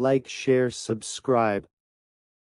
Like, share, subscribe.